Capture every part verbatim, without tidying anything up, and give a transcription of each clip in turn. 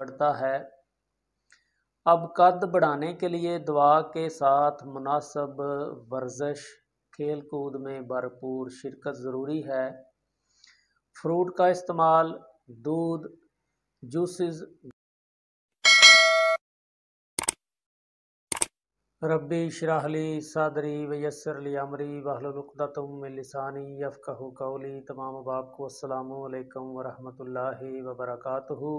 बढ़ता है। अब कद बढ़ाने के लिए दुआ के साथ मुनासब वर्जिश, खेल कूद में भरपूर शिरकत ज़रूरी है। फ्रूट का इस्तेमाल, दूध, जूसेस, रब्बी शराहली सादरी वयस्सरली अमरी वहलुल उक़्दतम मिन लिसानी यफ़क़हू क़ौली। तमाम बाप को अस्सलामु अलैकुम वरहमतुल्लाहि वबरकातुहू।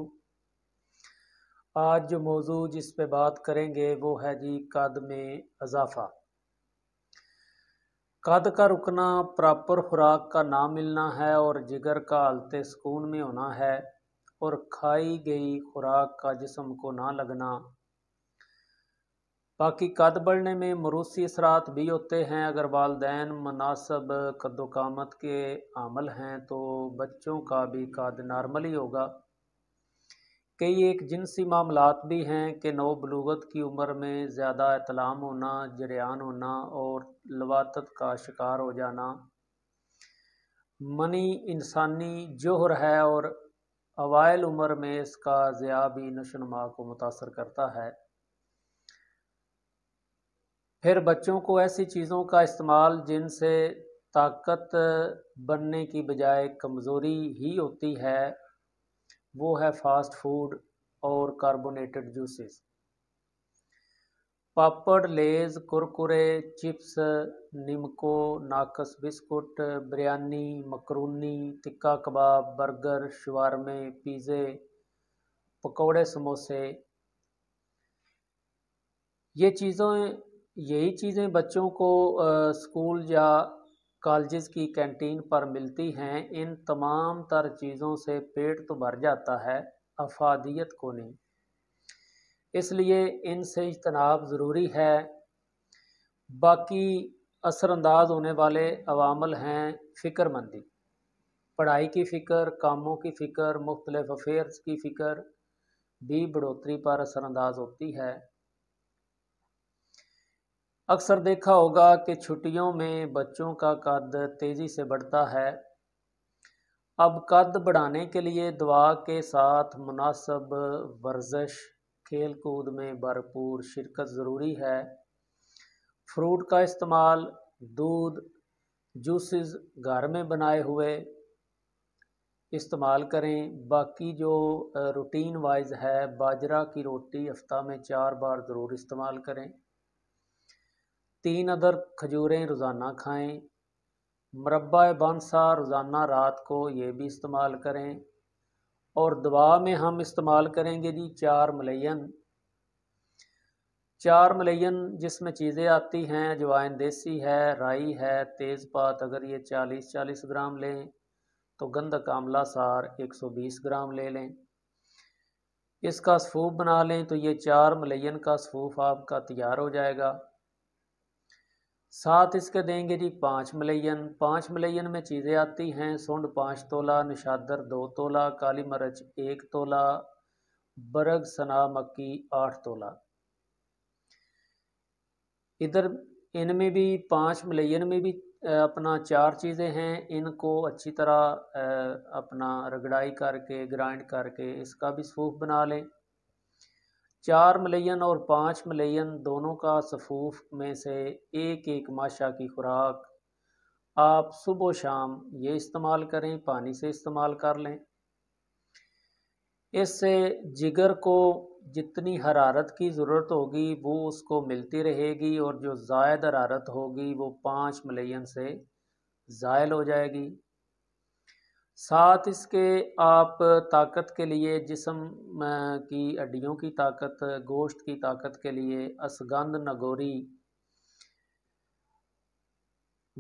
आज जो मौजू जिस पे बात करेंगे वो है जी कद में अजाफा। कद का रुकना प्रॉपर खुराक का ना मिलना है और जिगर का हालत सुकून में होना है और खाई गई खुराक का जिस्म को ना लगना। बाकी कद बढ़ने में मरूसी असरात भी होते हैं। अगर वालदैन मुनासब कद्दोकामत के आमल हैं तो बच्चों का भी कद नॉर्मल ही होगा। कई एक जिनसी मामलात भी हैं कि नौबलूगत की उम्र में ज़्यादा इतलाम होना, जरियान होना और लवातत का शिकार हो जाना मनी इंसानी जोहर है और अवाइल उम्र में इसका ज़िया भी नशोनुमा को मुतासर करता है। फिर बच्चों को ऐसी चीज़ों का इस्तेमाल जिनसे ताकत बनने की बजाय कमज़ोरी ही होती है, वो है फास्ट फूड और carbonated juices. Papad, Lay's, Kurkure, chips, nimko, नाकस biscuit, biryani, macaroni, tikka kebab, burger, शवारमे, पिज़्ज़े, पकौड़े, समोसे, ये चीज़ें यही चीज़ें बच्चों को स्कूल या कॉलेजेस की कैंटीन पर मिलती हैं। इन तमाम तर चीज़ों से पेट तो भर जाता है, अफादियत को नहीं। इसलिए इनसे इज्तनाब ज़रूरी है। बाकी असरअंदाज होने वाले अवामल हैं फ़िक्रमंदी, पढ़ाई की फ़िक्र, कामों की फ़िक्र, मुख्तलिफ़ अफेयर्स की फ़िक्र भी बढ़ोतरी पर असरअंदाज होती है। अक्सर देखा होगा कि छुट्टियों में बच्चों का कद तेज़ी से बढ़ता है। अब कद बढ़ाने के लिए दुआ के साथ मुनासब वर्जिश, खेल कूद में भरपूर शिरकत ज़रूरी है। फ्रूट का इस्तेमाल, दूध, जूसेस घर में बनाए हुए इस्तेमाल करें। बाकी जो रूटीन वाइज है, बाजरा की रोटी हफ्ता में चार बार ज़रूर इस्तेमाल करें। तीन अदर खजूरें रोज़ाना खाएं। मुरब्बा बांसा रोज़ाना रात को ये भी इस्तेमाल करें। और दवा में हम इस्तेमाल करेंगे जी चार मलयन। चार मलयन जिसमें चीज़ें आती हैं, अजवाइन देसी है, राई है, तेज़पात, अगर ये चालीस चालीस ग्राम लें तो गंधक, आमला सार एक सौ बीस ग्राम ले लें। इसका सफूफ बना लें तो ये चार मलयन का सफूफ आपका तैयार हो जाएगा। साथ इसके देंगे जी पाँच मलयन। पाँच मलयन में चीज़ें आती हैं सूंड पाँच तोला, निशादर दो तोला, काली मरच एक तोला, बरग सना मक्की आठ तोला। इधर इनमें भी पाँच मलयन में भी अपना चार चीज़ें हैं। इनको अच्छी तरह अपना रगड़ाई करके, ग्राइंड करके इसका भी सूफ बना लें। चार मलयन और पाँच मलयन दोनों का सफूफ में से एक एक माशा की खुराक आप सुबह शाम ये इस्तेमाल करें, पानी से इस्तेमाल कर लें। इससे जिगर को जितनी हरारत की ज़रूरत होगी वो उसको मिलती रहेगी और जो ज़ायद हरारत होगी वो पाँच मलयन से ज़ायल हो जाएगी। साथ इसके आप ताकत के लिए, जिस्म की हड्डियों की ताकत, गोश्त की ताकत के लिए असगंध नगोरी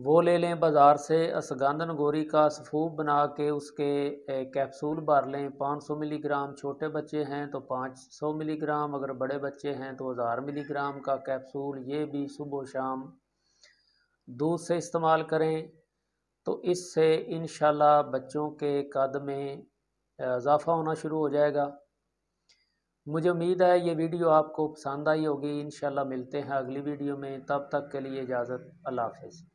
वो ले लें बाज़ार से। असगंध नगोरी का सफूफ बना के उसके कैप्सूल भर लें। पाँच सौ मिलीग्राम छोटे बच्चे हैं तो पाँच सौ मिलीग्राम, अगर बड़े बच्चे हैं तो हज़ार मिलीग्राम का कैप्सूल। ये भी सुबह शाम दूध से इस्तेमाल करें तो इससे इंशाल्लाह बच्चों के कद में इजाफा होना शुरू हो जाएगा। मुझे उम्मीद है ये वीडियो आपको पसंद आई होगी। इंशाल्लाह मिलते हैं अगली वीडियो में, तब तक के लिए इजाज़त, अल्लाह हाफ़िज़।